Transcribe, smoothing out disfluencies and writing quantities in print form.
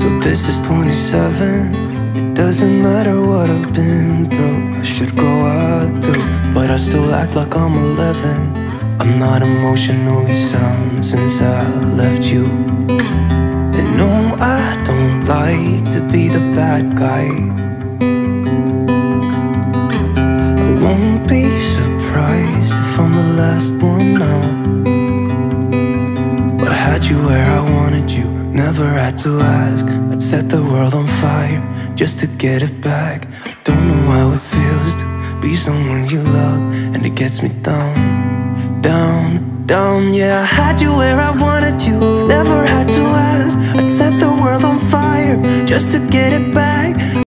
So this is 27. It doesn't matter what I've been through, I should grow up too, but I still act like I'm 11. I'm not emotionally sound since I left you. And no, I don't like to be the bad guy. I won't be surprised if I'm the last one now. But I had you where I wanted you, never had to ask. I'd set the world on fire just to get it back. I don't know how it feels to be someone you love, and it gets me down, down, down. Yeah, I had you where I wanted you, never had to ask. I'd set the world on fire just to get it back.